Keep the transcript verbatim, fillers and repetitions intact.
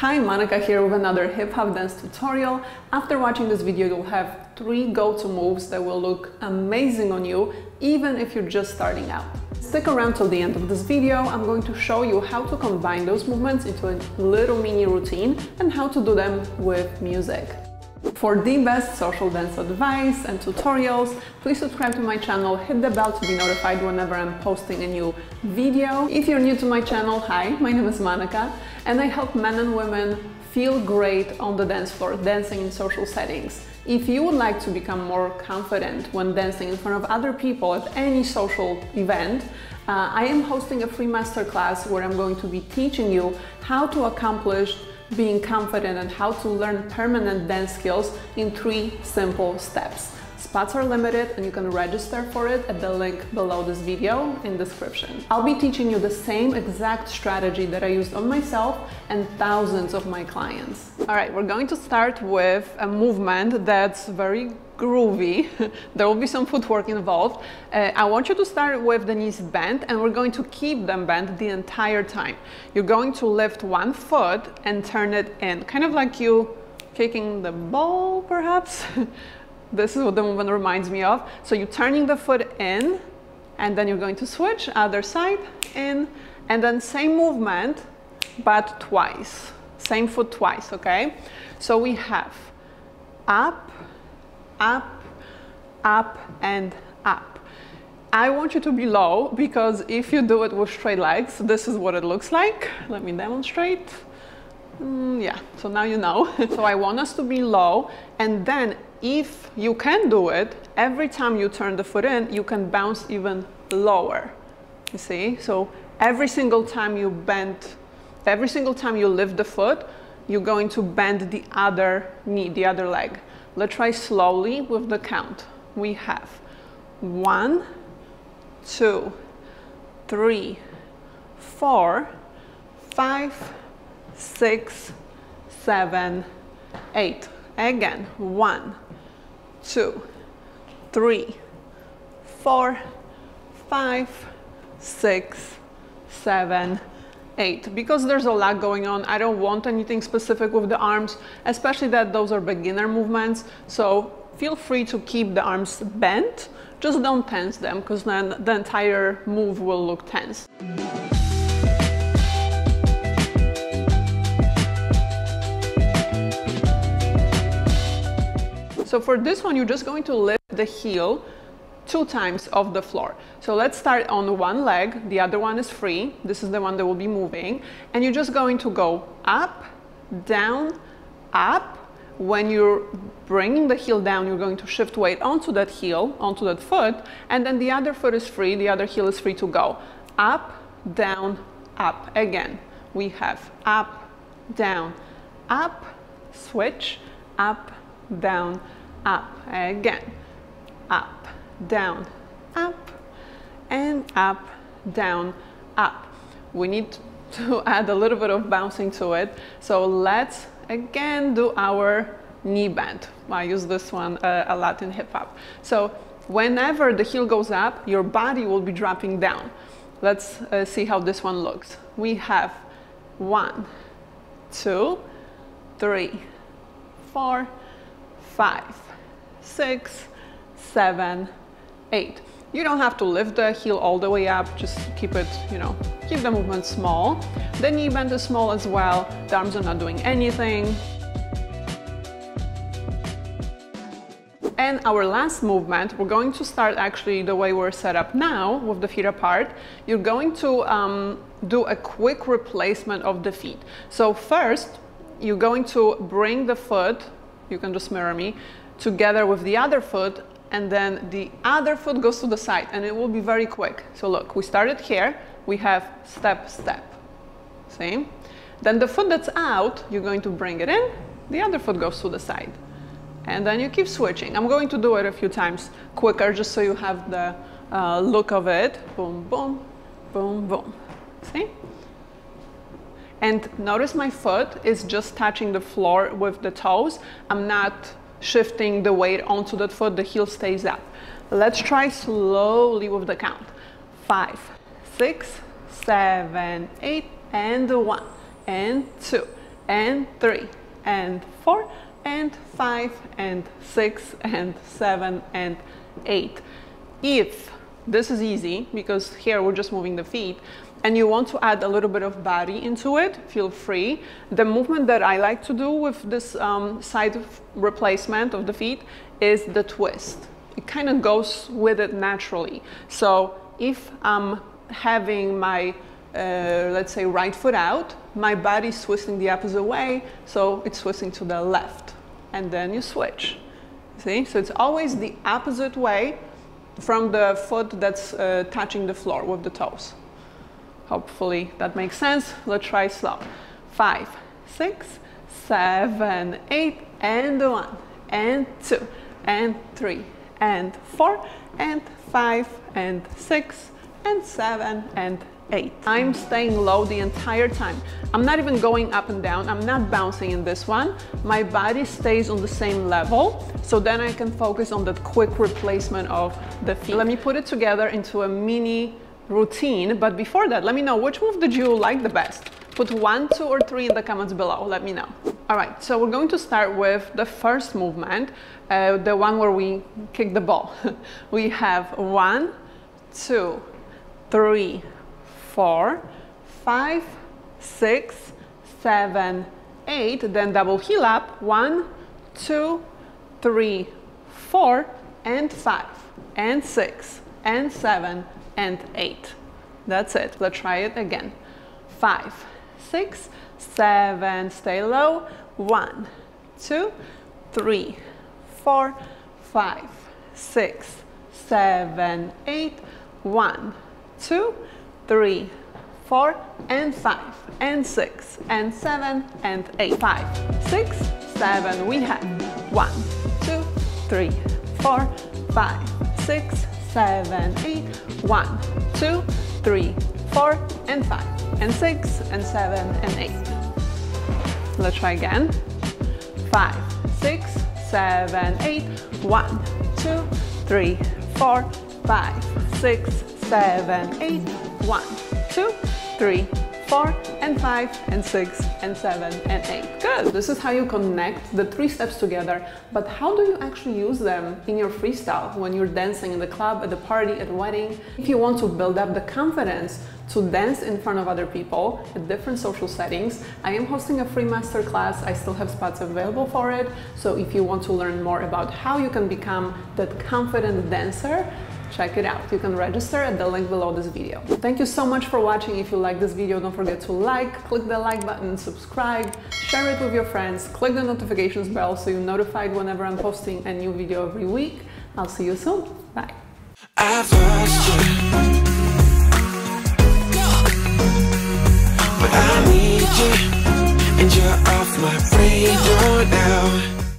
Hi, Monika here with another hip hop dance tutorial. After watching this video, you'll have three go-to moves that will look amazing on you, even if you're just starting out. Stick around till the end of this video. I'm going to show you how to combine those movements into a little mini routine and how to do them with music. For the best social dance advice and tutorials, please subscribe to my channel, hit the bell to be notified whenever I'm posting a new video. If you're new to my channel, hi, my name is Monika, and I help men and women feel great on the dance floor, dancing in social settings. If you would like to become more confident when dancing in front of other people at any social event, uh, I am hosting a free masterclass where I'm going to be teaching you how to accomplish being confident and how to learn permanent dance skills in three simple steps. Spots are limited and you can register for it at the link below this video in description. I'll be teaching you the same exact strategy that I used on myself and thousands of my clients. All right, we're going to start with a movement that's very groovy. There will be some footwork involved. Uh, I want you to start with the knees bent and we're going to keep them bent the entire time. You're going to lift one foot and turn it in, kind of like you kicking the ball, perhaps. This is what the movement reminds me of. So you're turning the foot in and then you're going to switch, other side, in, and then same movement, but twice. Same foot twice, okay? So we have up, up, up, and up. I want you to be low because if you do it with straight legs, this is what it looks like. Let me demonstrate. Mm, yeah, so now you know. So I want us to be low, and then if you can do it, every time you turn the foot in, you can bounce even lower, you see? So every single time you bend, every single time you lift the foot, you're going to bend the other knee, the other leg. Let's try slowly with the count. We have one, two, three, four, five, six, seven, eight. Again, one, two, three, four, five, six, seven, eight. Because there's a lot going on, I don't want anything specific with the arms, especially that those are beginner movements. So feel free to keep the arms bent, just don't tense them, because then the entire move will look tense. So for this one, you're just going to lift the heel two times off the floor. So let's start on one leg. The other one is free. This is the one that will be moving. And you're just going to go up, down, up. When you're bringing the heel down, you're going to shift weight onto that heel, onto that foot. And then the other foot is free. The other heel is free to go. Up, down, up. Again, we have up, down, up, switch, up, down, up, again, up, down, up, and up, down, up. We need to add a little bit of bouncing to it, so let's again do our knee bend. I use this one uh, a lot in hip hop. So whenever the heel goes up, your body will be dropping down. Let's uh, see how this one looks. We have one, two, three, four, five, six, seven, eight. You don't have to lift the heel all the way up, just keep it, you know, keep the movement small. The knee bend is small as well, the arms are not doing anything. And our last movement, we're going to start actually the way we're set up now, with the feet apart. You're going to um, do a quick replacement of the feet. So first, you're going to bring the foot, you can just mirror me, together with the other foot, and then the other foot goes to the side, and it will be very quick. So look, we started here, we have step, step, see? Then the foot that's out, you're going to bring it in, the other foot goes to the side, and then you keep switching. I'm going to do it a few times quicker, just so you have the uh, look of it. Boom, boom, boom, boom, see? And notice my foot is just touching the floor with the toes. I'm not shifting the weight onto that foot, the heel stays up. Let's try slowly with the count. Five, six, seven, eight, and one, and two, and three and four and five and six and seven and eight. If this is easy, because here we're just moving the feet, and you want to add a little bit of body into it, feel free. The movement that I like to do with this um, side of replacement of the feet is the twist. It kind of goes with it naturally. So if I'm having my, uh, let's say, right foot out, my body's twisting the opposite way, so it's twisting to the left. And then you switch. See? So it's always the opposite way from the foot that's uh, touching the floor with the toes. Hopefully that makes sense. Let's try slow. Five, six, seven, eight, and one, and two, and three, and four, and five, and six, and seven, and eight. I'm staying low the entire time. I'm not even going up and down. I'm not bouncing in this one. My body stays on the same level, so then I can focus on that quick replacement of the feet. Let me put it together into a mini routine, but before that, let me know which move did you like the best. Put one, two, or three in the comments below. Let me know. All right, so we're going to start with the first movement, uh, the one where we kick the ball. We have one, two, three, four, five, six, seven, eight, then double heel up, one, two, three, four, and five, and six, and seven, and eight. That's it. Let's try it again. Five, six, seven, stay low, one, two, three, four, five, six, seven, eight, one, two, three, four, and five, and six, and seven, and eight. Five, six, seven, we have one, two, three, four, five, six, seven, eight, one, two, three, four, and five, and six, and seven, and eight. Let's try again. Five, six, seven, eight, one, two, three, four, five, six, seven, eight, one, two, three, four, and five, and six, and seven, and eight. Good! This is how you connect the three steps together, but how do you actually use them in your freestyle when you're dancing in the club, at the party, at a wedding? If you want to build up the confidence to dance in front of other people at different social settings, I am hosting a free masterclass. I still have spots available for it, so if you want to learn more about how you can become that confident dancer, check it out. You can register at the link below this video. Thank you so much for watching. If you like this video, don't forget to like, click the like button, subscribe, share it with your friends, click the notifications bell so you're notified whenever I'm posting a new video every week. I'll see you soon. Bye. I've lost you, but I need you, and you're off my radar now.